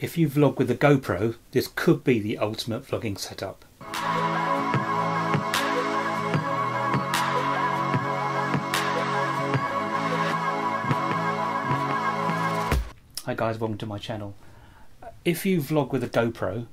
If you vlog with a GoPro, this could be the ultimate vlogging setup. Hi guys, welcome to my channel. If you vlog with a GoPro,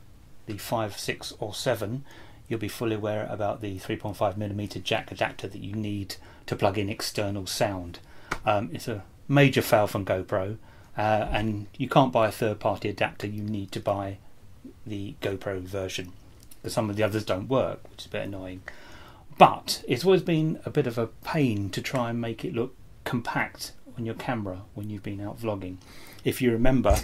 the 5, 6 or 7, you'll be fully aware about the 3.5mm jack adapter that you need to plug in external sound. It's a major fail from GoPro, and you can't buy a third-party adapter. You need to buy the GoPro version, because some of the others don't work, which is a bit annoying. But it's always been a bit of a pain to try and make it look compact on your camera when you've been out vlogging. If you remember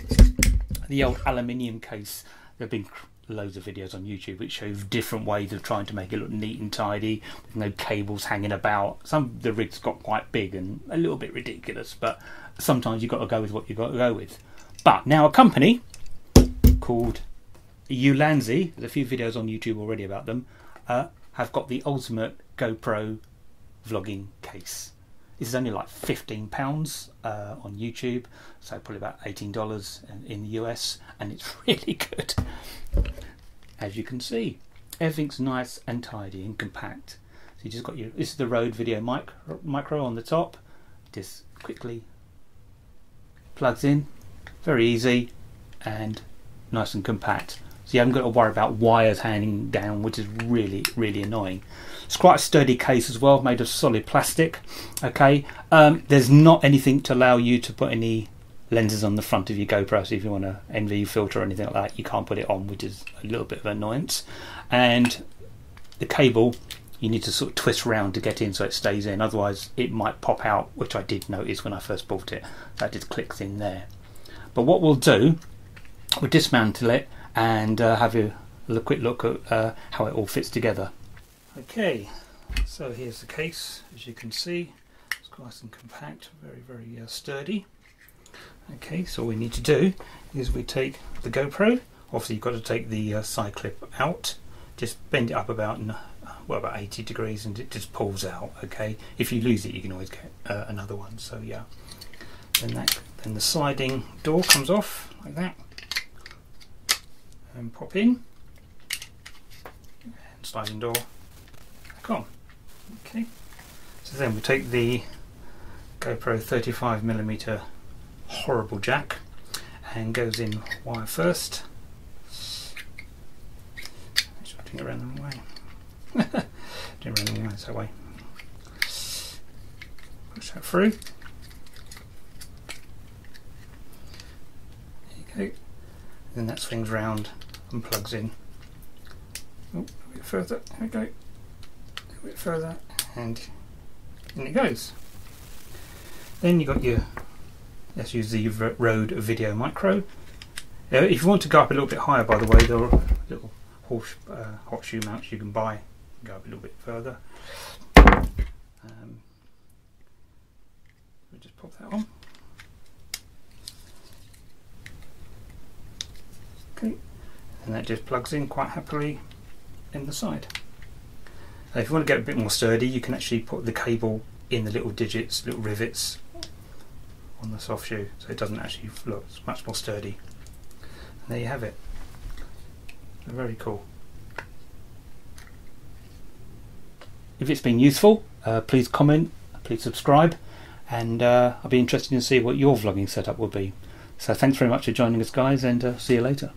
the old aluminium case, there have been loads of videos on YouTube which show different ways of trying to make it look neat and tidy with no cables hanging about. Some of the rigs got quite big and a little bit ridiculous, but sometimes you've got to go with what you've got to go with. But now a company called Ulanzi, there's a few videos on YouTube already about them, have got the ultimate GoPro vlogging case. This is only like £15 on YouTube, so probably about $18 in the US, and it's really good. As you can see, everything's nice and tidy and compact. So you just got your, this is the Rode VideoMicro on the top. Just quickly plugs in, very easy and nice and compact. So you haven't got to worry about wires hanging down, which is really, really annoying. It's quite a sturdy case as well, made of solid plastic. Okay, there's not anything to allow you to put any lenses on the front of your GoPro, so if you want an NV filter or anything like that, you can't put it on, which is a little bit of an annoyance. And the cable, you need to sort of twist around to get in so it stays in, otherwise it might pop out, which I did notice when I first bought it. So it just clicks in there. But what we'll do, we'll dismantle it and have a quick look at how it all fits together. Okay, so here's the case. As you can see, it's nice and compact, very, very sturdy. Okay, so all we need to do is we take the GoPro. Obviously, you've got to take the side clip out. Just bend it up about, well, about 80 degrees, and it just pulls out. Okay, if you lose it, you can always get another one. So yeah, then the sliding door comes off like that, and pop in, and sliding door back on. Okay, so then we take the GoPro 35mm. Horrible jack, and goes in wire first. Actually, doing it around the wrong way. Doing it around the wrong way, it's that way. Push that through. There you go. And then that swings round and plugs in. Oh, a bit further. There we go. A bit further, and in it goes. Then you got your. Let's use the Rode VideoMicro. If you want to go up a little bit higher, by the way, there are little hot shoe mounts you can buy. Go up a little bit further. We'll just pop that on. Okay, and that just plugs in quite happily in the side. Now if you want to get a bit more sturdy, you can actually put the cable in the little digits, little rivets, on the soft shoe, so it doesn't actually look, it's much more sturdy. And there you have it. Very cool. If it's been useful, please comment, please subscribe, and I'll be interested to see what your vlogging setup will be. So thanks very much for joining us guys, and see you later.